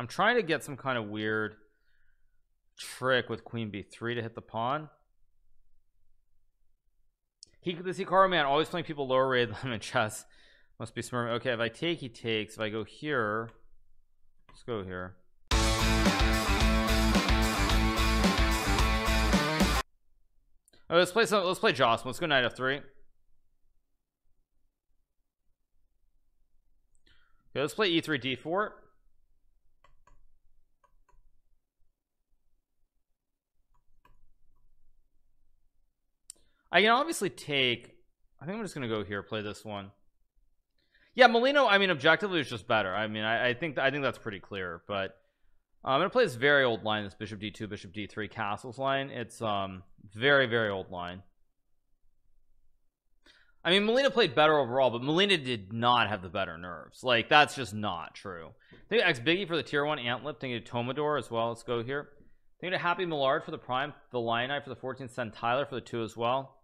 I'm trying to get some kind of weird trick with queen b3 to hit the pawn. This Hikaru man always playing people lower rated than him in chess. Must be smart. Okay, if I take, he takes. If I go here, let's go here. Oh, let's play some. Let's play Jocelyn. Let's go knight f3. Okay, let's play e3 d4. I can obviously take. I think I'm just gonna go here, play this one. Yeah, Molina, I mean, objectively was just better. I mean, I think that's pretty clear. But I'm gonna play this very old line, this bishop d2, bishop d3, castles line. It's very, very old line. I mean, Molina played better overall, but Molina did not have the better nerves. Like, that's just not true. Think of Xbiggie for the tier 1 Antlip, thinking of Tomador as well. Let's go here. Thinking of Happy Millard for the prime, the Lionite for the 14th, send Tyler for the 2 as well.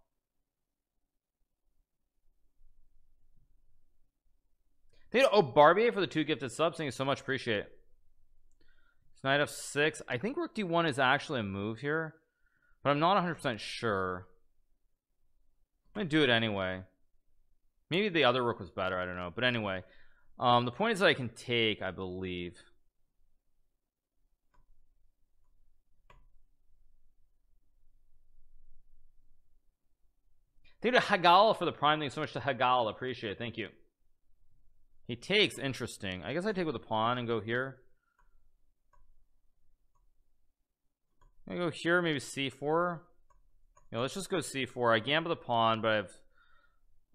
Thinking of Obarbier for the 2 gifted subs. Thank you so much, appreciate it. It's knight f6. I think rook d1 is actually a move here, but I'm not 100% sure. I'm gonna do it anyway. Maybe the other rook was better, I don't know. But anyway, the point is that I can take, I believe. Thank you to Hagala for the prime. Thank you so much to Hagala, appreciate it. Thank you. He takes, interesting. I guess I take with a pawn and go here. I go here, maybe c4. Yeah, let's just go c4. I gamble the pawn, but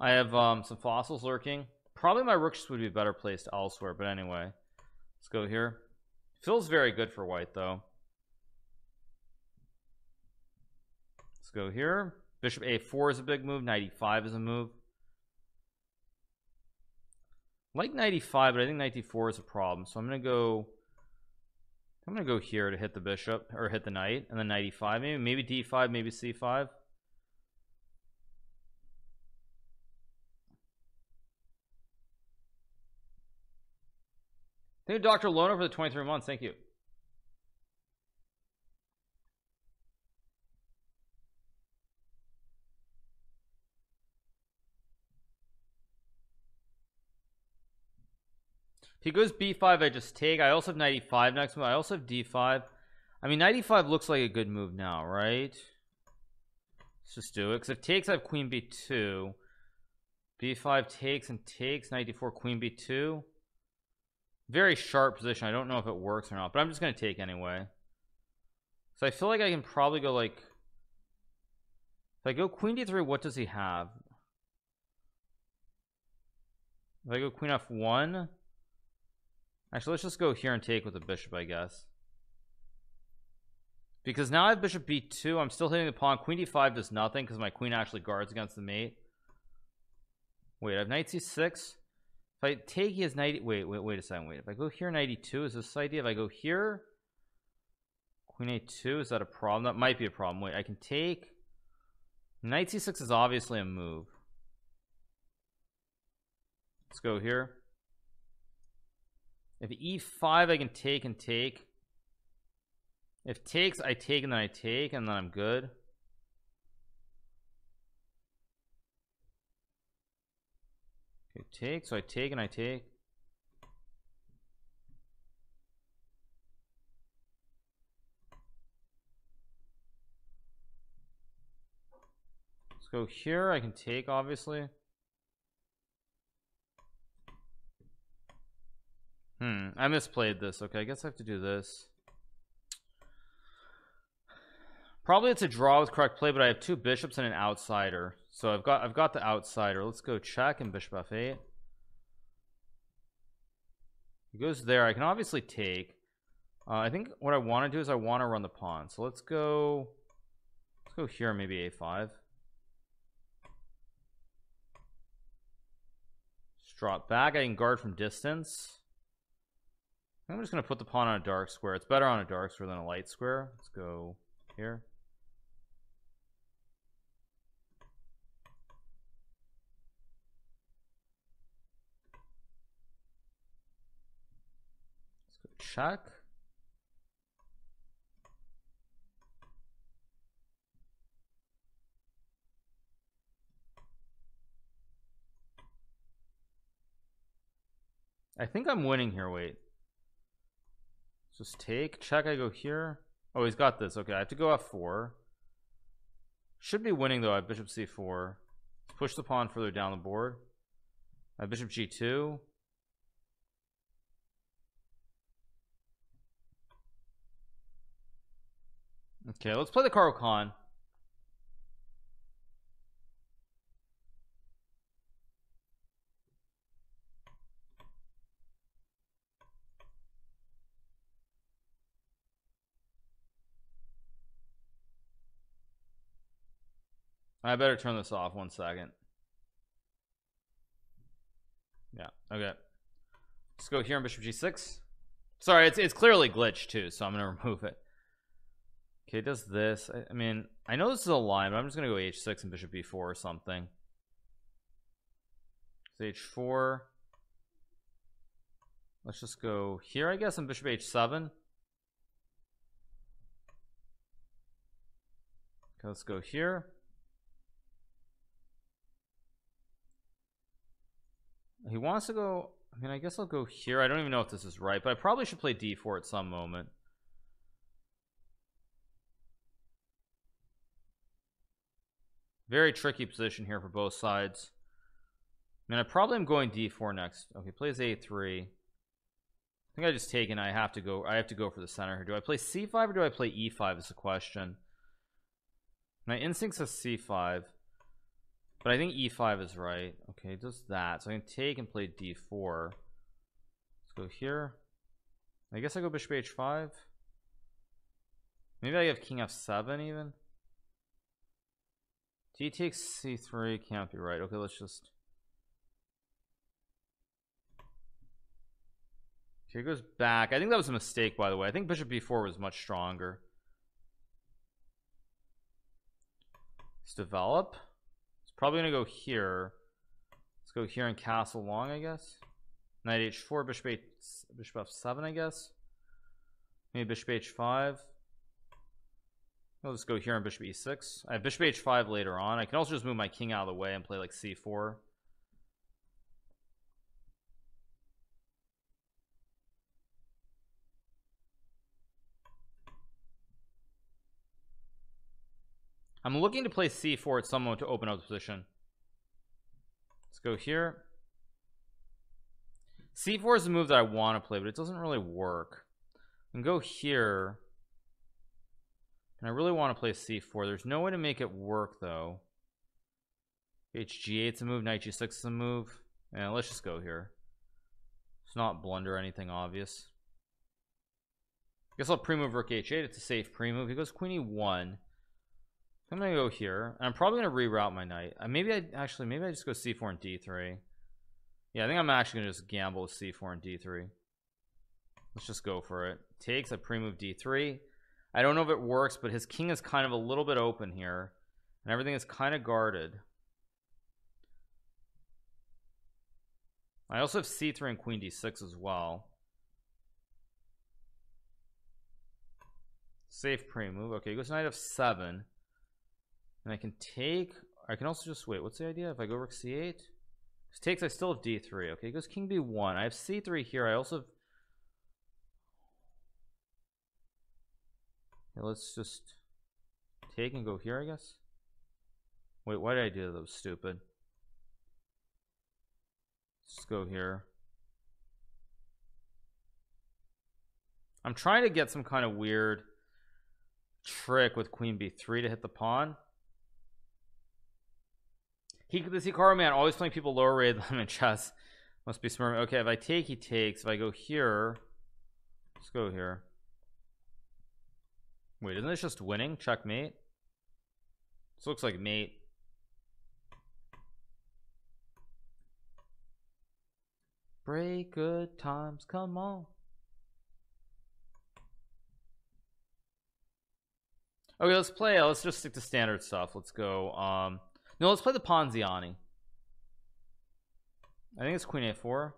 I have some fossils lurking. Probably my rooks would be better placed elsewhere, but anyway, let's go here. Feels very good for white though. Let's go here. Bishop a4 is a big move. Knight e5 is a move. I like knight e5, but I think knight d4 is a problem. So I'm gonna go here to hit the bishop or hit the knight, and then knight e5, maybe d5, maybe c5. Thank you, Dr. Loner, for the 23 months. Thank you. If he goes b5, I just take. I also have knight e5 next move. I also have d5. I mean, knight e5 looks like a good move now, right? Let's just do it, because if takes, I have queen b2. b5 takes and takes. Knight d4, queen b2. Very sharp position. I don't know if it works or not, but I'm just going to take anyway. So I feel like I can probably go like... If I go queen d3, what does he have? If I go queen f1... Actually, let's just go here and take with the bishop, I guess. Because now I have bishop b2. I'm still hitting the pawn. Queen d5 does nothing because my queen actually guards against the mate. Wait, I have knight c6. If I take, he has knight... Wait a second. Wait, if I go here, knight e2, is this the idea? If I go here, queen a2, is that a problem? That might be a problem. Wait, I can take... Knight c6 is obviously a move. Let's go here. If e5, I can take and take. If takes, I take and then I take, and then I'm good. Okay, take, so I take and I take. Let's go here. I can take, obviously. I misplayed this. Okay, I guess I have to do this. Probably it's a draw with correct play, but I have two bishops and an outsider. So I've got the outsider. Let's go check and bishop f8. He goes there. I can obviously take. I think what I want to do is I want to run the pawn. So let's go here, maybe a5. Just drop back. I can guard from distance. I'm just going to put the pawn on a dark square. It's better on a dark square than a light square. Let's go here. Let's go check. I think I'm winning here. Wait, just take check. I go here. Oh, he's got this. Okay, I have to go f4. Should be winning though. I have bishop c4. Push the pawn further down the board. I have bishop g2. Okay, let's play the Caro-Kann. I better turn this off 1 second. Yeah, okay. Let's go here on bishop g6. Sorry, it's clearly glitched too, so I'm gonna remove it. Okay, it does this. I mean, I know this is a line, but I'm just gonna go h6 and bishop b4 or something. It's h4. Let's just go here, I guess, on bishop h7. Okay, let's go here. He wants to go, I mean, I guess I'll go here. I don't even know if this is right, but I probably should play d4 at some moment. Very tricky position here for both sides. I mean, I probably am going d4 next. Okay, plays a3. I think I just take and I have to go for the center here. Do I play c5 or do I play e5 is the question. My instinct says c5, but I think e5 is right. Okay, just that. So I can take and play d4. Let's go here. I guess I go bishop h5. Maybe I have king f7 even. D takes c3 can't be right. Okay, let's just. Here goes back. I think that was a mistake, by the way. I think bishop b4 was much stronger. Let's develop. Probably gonna go here. Let's go here and castle long, I guess. Knight h4, bishop h, bishop f7, I guess. Maybe bishop h5. I'll just go here on bishop e6. I have bishop h5 later on. I can also just move my king out of the way and play like c4. I'm looking to play c4 at some moment to open up the position. Let's go here. c4 is the move that I want to play, but it doesn't really work. And go here. And I really want to play c4. There's no way to make it work though. hg8's a move, knight g6 is a move. And yeah, let's just go here. It's not blunder or anything obvious. I guess I'll pre-move rook h8. It's a safe pre-move. He goes queen e1. I'm gonna go here, and I'm probably gonna reroute my knight. Maybe I just go c4 and d3. Yeah, I think I'm actually gonna just gamble with c4 and d3. Let's just go for it. Takes, I pre-move d3. I don't know if it works, but his king is kind of a little bit open here, and everything is kind of guarded. I also have c3 and queen d6 as well. Safe pre-move. Okay, goes knight f7. And I can take, I can also just wait, what's the idea? If I go rook c8, this takes, I still have d3. Okay, it goes king b1. I have c3 here. I also have, okay, let's just take and go here, I guess. Wait, why did I do that? That was stupid. Let's go here. I'm trying to get some kind of weird trick with queen b3 to hit the pawn. This Hikaru man always playing people lower rated than him in chess. Must be smart. Okay, if I take, he takes. If I go here, let's go here. Wait, isn't this just winning? Checkmate. This looks like mate. Break good times, come on. Okay, let's play. Let's just stick to standard stuff. Let's go. No, let's play the Ponziani. I think it's queen a4.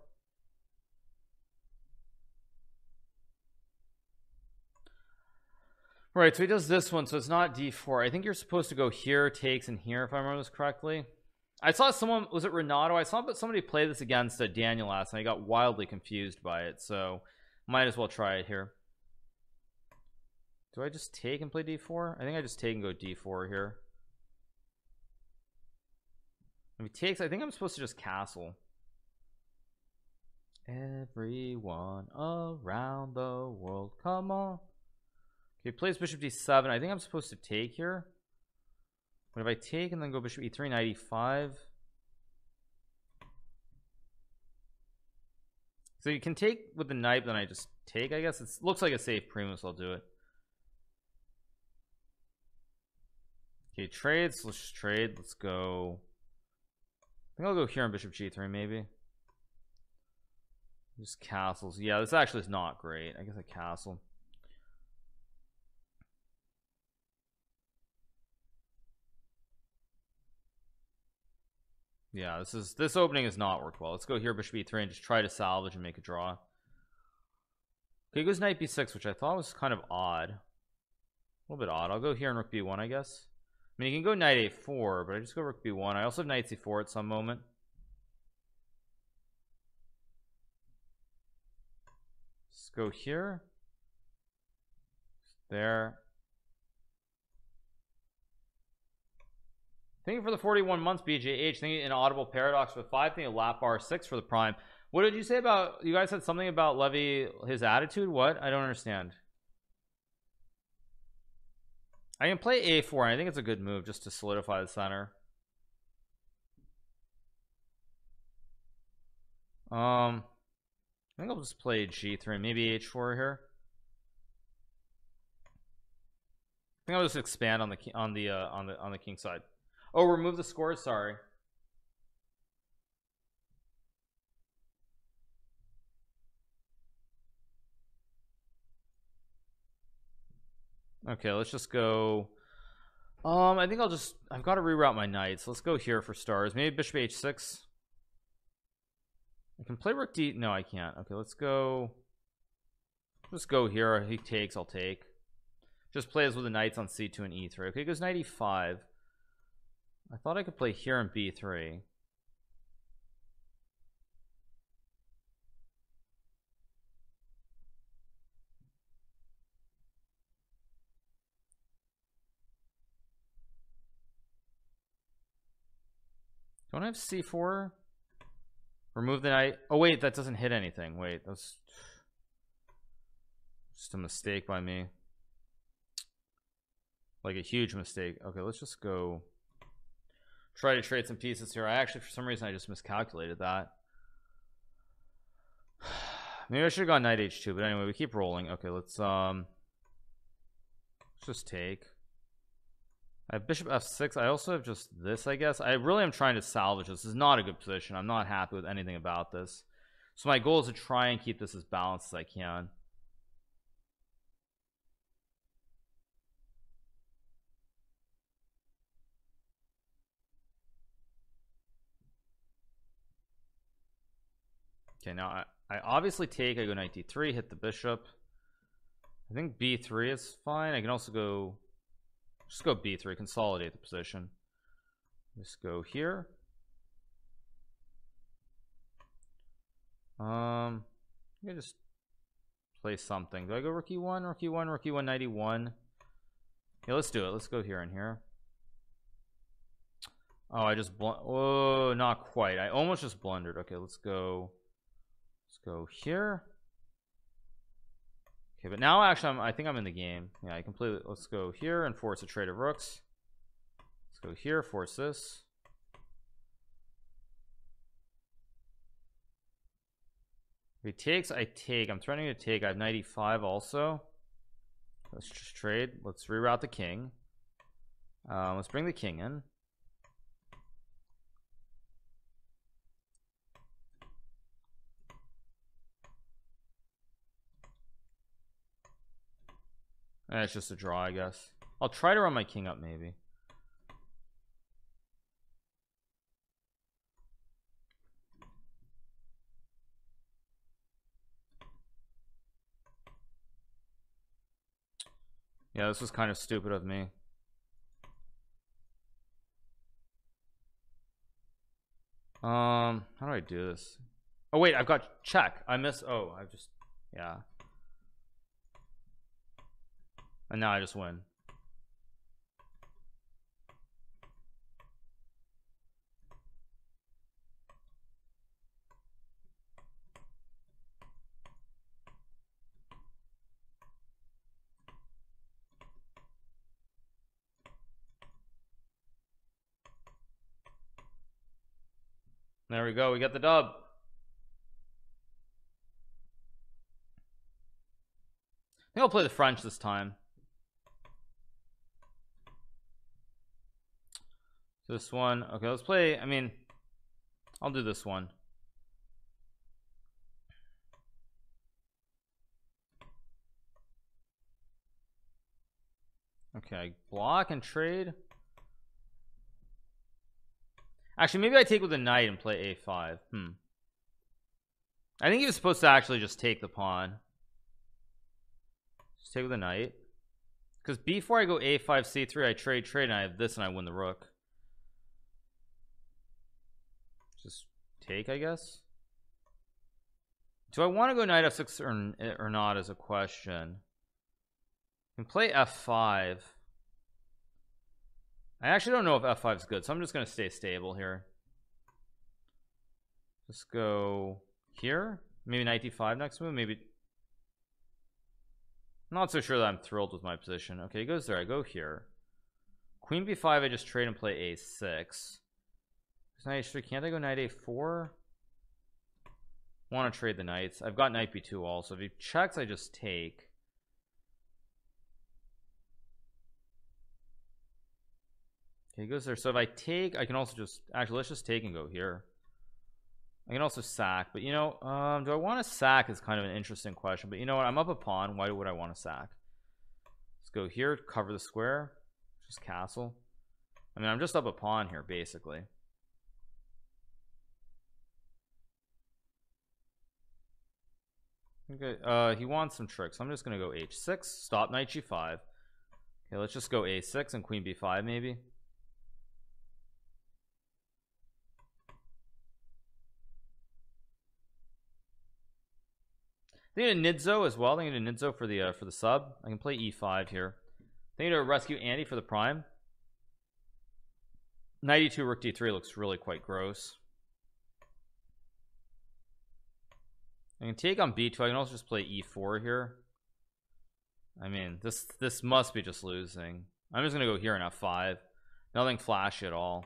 Right, so he does this one, so it's not d4. I think you're supposed to go here, takes, and here, if I remember this correctly. I saw someone, was it Renato? I saw somebody play this against Daniel last night. I got wildly confused by it, so might as well try it here. Do I just take and play d4? I think I just take and go d4 here. If he takes, I think I'm supposed to just castle. Everyone around the world, come on. Okay, he plays bishop d7. I think I'm supposed to take here. But if I take and then go bishop e3, knight e5. So you can take with the knight, but then I just take, I guess. It looks like a safe primus, I'll do it. Okay, trades, let's just trade. Let's go. I think I'll go here on bishop g3, maybe. Just castles. Yeah, this actually is not great. I guess a castle. Yeah, this opening has not worked well. Let's go here, bishop e3, and just try to salvage and make a draw. Okay, goes knight b6, which I thought was kind of odd. A little bit odd. I'll go here and rook b1, I guess. I mean, you can go knight a4, but I just go rook b1. I also have knight c4 at some moment. Let's go here. There. Thank you for the 41 months, BJH. Thank you, Inaudible Paradox with 5. Thank you, Lapbar6 for the Prime. What did you say about, you guys said something about Levy, his attitude? What? I don't understand. I can play a4. I think it's a good move just to solidify the center. I think I'll just play g3, maybe h4 here. I think I'll just expand on the king side. Oh, remove the scores. Sorry. Okay, let's just go. I think I've got to reroute my knights. Let's go here for stars. Maybe bishop h6. I can play rook d. No, I can't. Okay, let's go. Just go here. He takes. I'll take. Just plays with the knights on c2 and e3. Okay, goes knight e5. I thought I could play here in b3. Don't I have c4? Remove the knight. Oh wait, that doesn't hit anything. Wait, that's just a mistake by me. Like a huge mistake. Okay, let's just go. Try to trade some pieces here. I actually, for some reason, I just miscalculated that. Maybe I should have gone knight h2, but anyway, we keep rolling. Okay, let's just take. I have bishop f6. I also have just this, I guess. I really am trying to salvage this. This is not a good position. I'm not happy with anything about this. So my goal is to try and keep this as balanced as I can. Okay, now I obviously take. I go knight d3, hit the bishop. I think b3 is fine. I can also go, just go b3, consolidate the position. Just go here. I can just play something. Do I go rook e1, rook e1, rook e1, knight e1? Yeah, let's do it. Let's go here and here. Oh, I just oh, not quite. I almost just blundered. Okay, let's go. Go here. Okay, but now actually I think I'm in the game. Yeah, I completely. Let's go here and force a trade of rooks. Let's go here, force this. If he takes, I take. I'm threatening to take. I have knight e5 also. Let's just trade. Let's reroute the king. Let's bring the king in. It's just a draw, I guess. I'll try to run my king up, maybe. Yeah, this was kind of stupid of me. How do I do this? Oh wait, I've got check. I miss. Oh, I've just, yeah. And now I just win. There we go, we got the dub. I think I'll play the French this time. This one, okay, let's play, I mean, I'll do this one. Okay, block and trade. Actually, maybe I take with the knight and play a5. I think he was supposed to actually just take the pawn. Just take with the knight. Because before I go a5, c3, I trade, and I have this, and I win the rook. Just take, I guess. Do I want to go knight f6 or not is a question. I can play f5. I actually don't know if f5 is good, so I'm just going to stay stable here. Let's go here. Maybe knight d5 next move. Maybe. Not so sure that I'm thrilled with my position. Okay, he goes there. I go here. Queen b5. I just trade and play a6. There's knight h3. Can't I go knight a4? Want to trade the knights? I've got knight b2 also. If he checks, I just take. He goes there, so if I take, I can also just actually let's just take and go here. I can also sack, but you know, do I want to sack is kind of an interesting question, but you know what, I'm up a pawn. Why would I want to sack? Let's go here, cover the square, just castle. I mean, I'm just up a pawn here basically. Okay, he wants some tricks, so I'm just gonna go h6, stop knight g5. Okay, let's just go a6 and queen b5 maybe. They need a Nidzo as well. They need a Nidzo for the sub. I can play e5 here. They need to rescue Andy for the prime. Knight e2, rook d3 looks really quite gross. I can take on b2. I can also just play e4 here. I mean, this must be just losing. I'm just gonna go here in f5. Nothing flashy at all.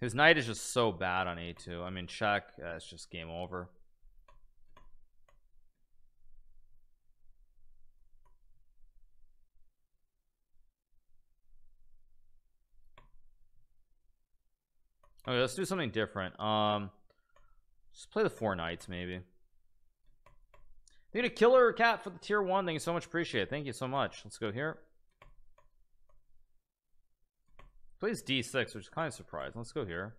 His knight is just so bad on a2. I mean, check. It's just game over. Okay, let's do something different. Just play the four knights, maybe. Need a killer cat for the tier one. Thank you so much. Appreciate it. Thank you so much. Let's go here. Plays d6, which is kind of surprising. Let's go here.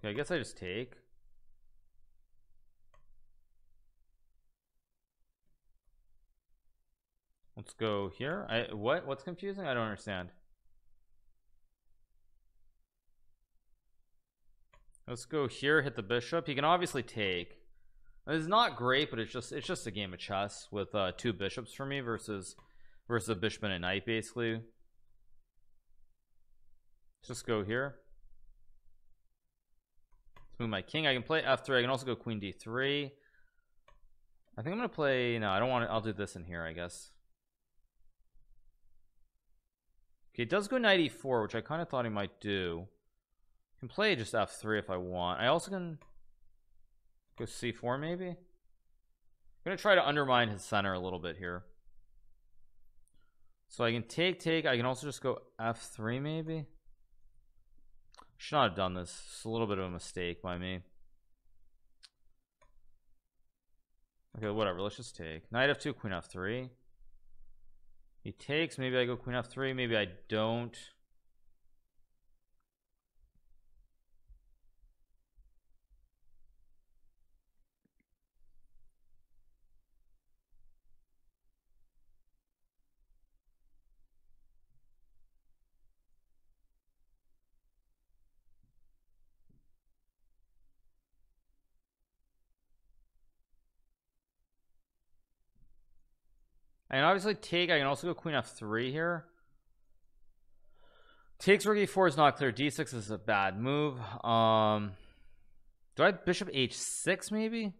Okay, I guess I just take. Let's go here. What's confusing? I don't understand. Let's go here, hit the bishop. He can obviously take. It's not great, but it's just a game of chess with two bishops for me versus a bishop and a knight basically. Let's just go here. Let's move my king. I can play f3. I can also go queen d3. I think I'm gonna play. No, I don't want to. I'll do this in here, I guess. Okay, it does go knight e4, which I kind of thought he might do. I can play just f3 if I want. I also can. Go c4 maybe. I'm gonna try to undermine his center a little bit here. So I can take. I can also just go f3 maybe. Should not have done this. It's a little bit of a mistake by me. Okay, whatever. Let's just take. Knight f2, queen f3. He takes. Maybe I go queen f3. Maybe I don't. I can obviously take. I can also go queen f3 here. Takes rook e4 is not clear. d6 is a bad move. Do I have bishop h6 maybe?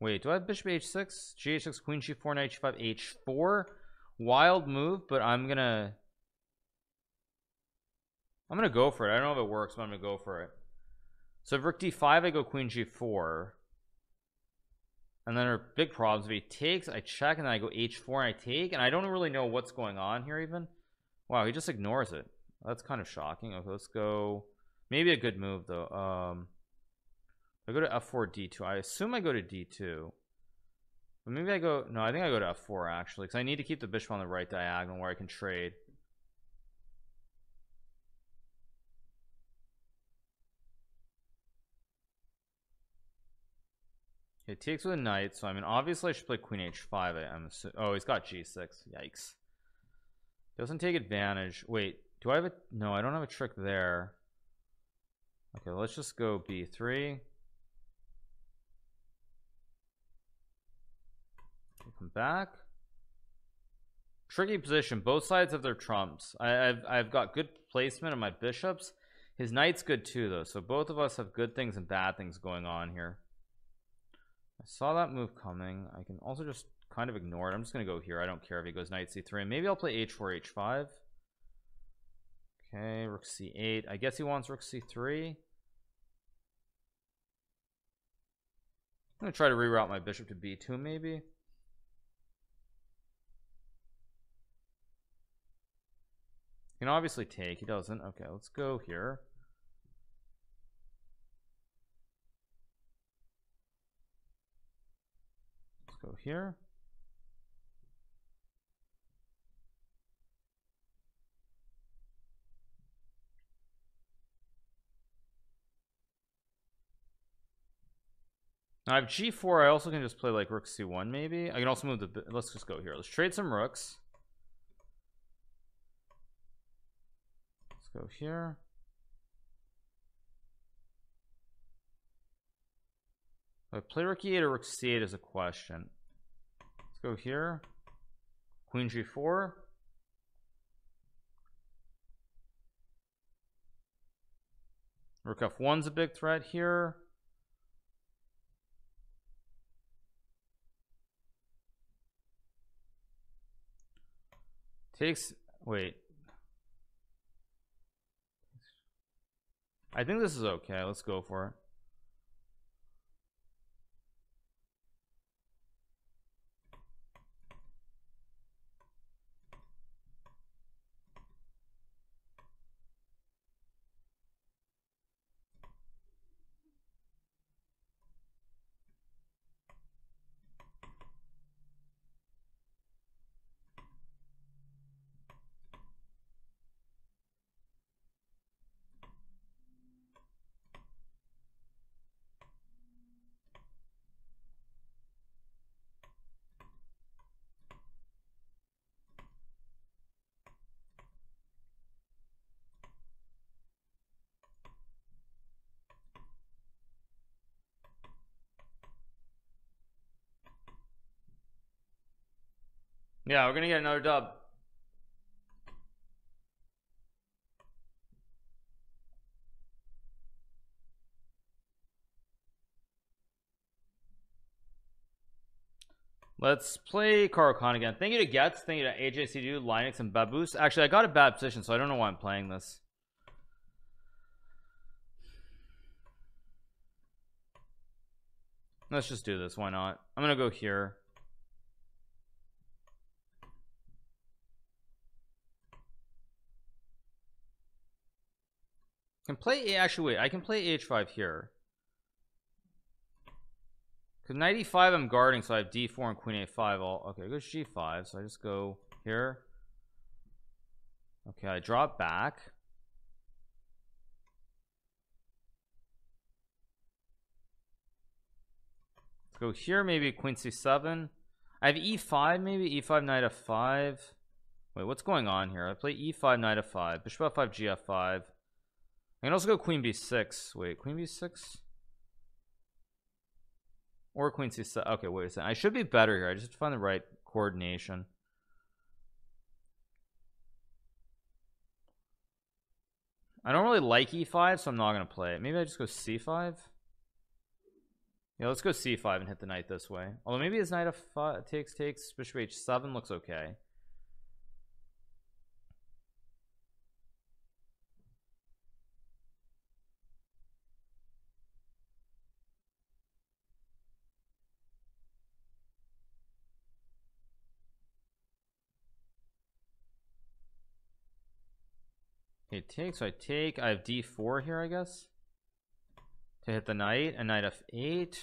Wait, do I have bishop h6? g6, queen g4, knight g5, h4. Wild move, but I'm gonna go for it. I don't know if it works, but I'm gonna go for it. So if rook d5, I go queen g4. And then our big problems, if he takes, I check, and then I go h4 and I take, and I don't really know what's going on here even. Wow, he just ignores it. That's kind of shocking. Okay, let's go. Maybe a good move though. I go to f4 d2. I assume I go to d2, but maybe I go, no, I think I go to f4 actually, because I need to keep the bishop on the right diagonal where I can trade. It takes with a knight, so I mean obviously I should play queen h5. I'm assuming. Oh, he's got g6. Yikes. Doesn't take advantage. Wait, do I have a, no, I don't have a trick there. Okay, let's just go b3. We'll come back. Tricky position. Both sides have their trumps. I've got good placement of my bishops. His knight's good too though, so both of us have good things and bad things going on here. I saw that move coming. I can also just kind of ignore it. I'm just gonna go here. I don't care if he goes knight c3, and maybe I'll play h4 h5. Okay, rook c8. I guess he wants rook c3. I'm gonna try to reroute my bishop to b2 maybe. He can obviously take. He doesn't. Okay, let's go here. Let's go here. Now I have g4. I also can just play like rook c1 maybe. I can also move the, let's just go here. Let's trade some rooks. Let's go here. Do I play rook e8 or rook c8 is a question. Let's go here. Queen g4. Rook f1's a big threat here. Takes, wait, I think this is okay. Let's go for it. Yeah, we're gonna get another dub. Let's play Caro-Kann again. Thank you to Getz, thank you to AJCDU, Linux, and Baboos. Actually, I got a bad position, so I don't know why I'm playing this. Let's just do this. Why not? I'm gonna go here. Can play, actually wait, I can play h5 here because knight e5 I'm guarding, so I have d4 and queen a5 all. Okay, it goes g5, so I just go here. Okay, I drop back. Let's go here, maybe queen c7. I have e5, maybe e5 knight f5. Wait, what's going on here? I play e5 knight f5, bishop f5 g f5. I can also go queen b6. Wait, queen b6 or queen c7. Okay, wait a second, I should be better here. I just have to find the right coordination. I don't really like e5, so I'm not gonna play it. Maybe I just go c5. Yeah, let's go c5 and hit the knight this way. Although maybe his knight f5 takes bishop h7 looks okay. Okay, take, so I take, I have d4 here, I guess, to hit the knight, and knight f8.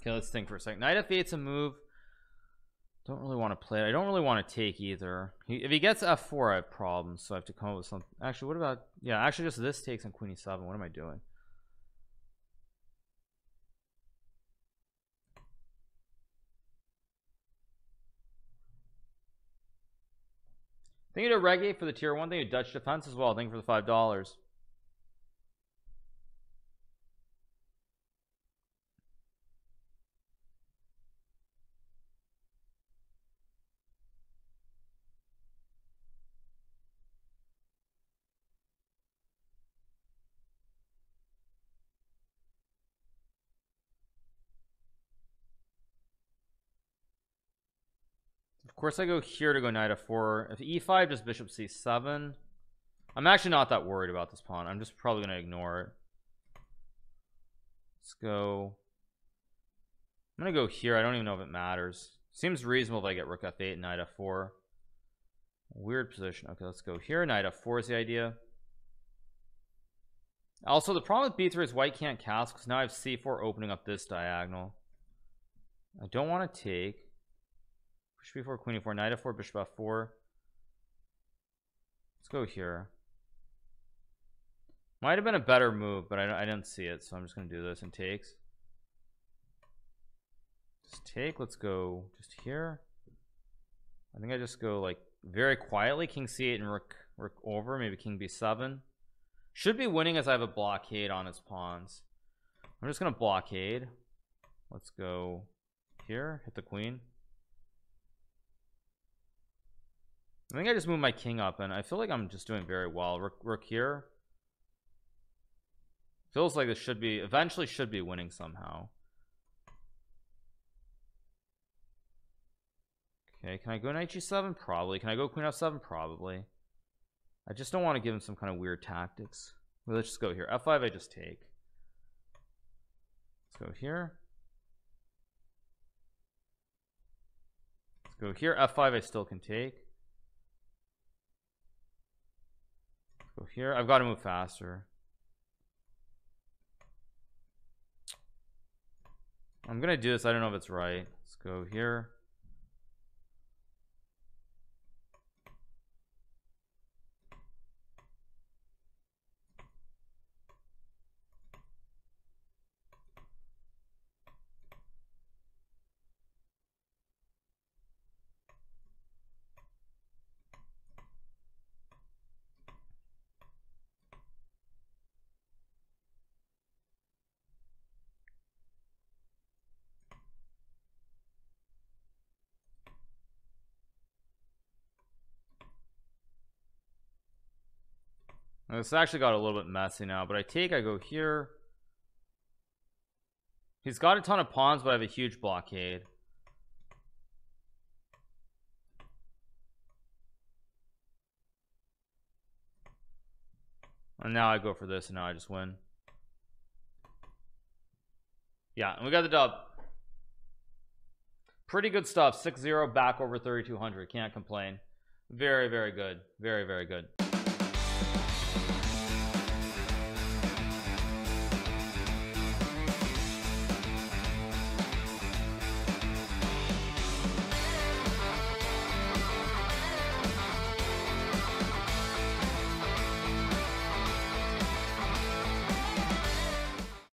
Okay, let's think for a second. Knight f8's a move, don't really want to play it. I don't really want to take either. If he gets f4, I have problems, so I have to come up with something. Actually, what about, yeah, actually just this takes on queen e7, what am I doing? Thank you to Reggie for the tier one. Thank you to Dutch Defense as well. Thank you for the $5. Of course I go here to go knight f4. If e5 just bishop c7. I'm actually not that worried about this pawn. I'm just probably gonna ignore it. Let's go, I'm gonna go here. I don't even know if it matters. Seems reasonable if I get rook f8 and knight f4. Weird position. Okay, let's go here. Knight f4 is the idea. Also the problem with b3 is white can't cast because now I have c4 opening up this diagonal. I don't want to take. Bishop b4, queen e4, knight f4, bishop f4. Let's go here. Might have been a better move, but I didn't see it, so I'm just going to do this and takes. Just take. Let's go just here. I think I just go like very quietly. King c8 and rook over. Maybe king b7. Should be winning as I have a blockade on his pawns. I'm just going to blockade. Let's go here. Hit the queen. I think I just moved my king up, and I feel like I'm just doing very well. Rook here. Feels like this should be, eventually should be winning somehow. Okay, can I go knight g7? Probably. Can I go queen f7? Probably. I just don't want to give him some kind of weird tactics. Well, let's just go here. f5 I just take. Let's go here. Let's go here. f5 I still can take. Here I've got to move faster. I'm gonna do this. I don't know if it's right. Let's go here. This actually got a little bit messy now, but I take, I go here. He's got a ton of pawns, but I have a huge blockade. And now I go for this, and now I just win. Yeah, and we got the dub. Pretty good stuff. 6-0, back over 3,200. Can't complain. Very, very good. Very, very good.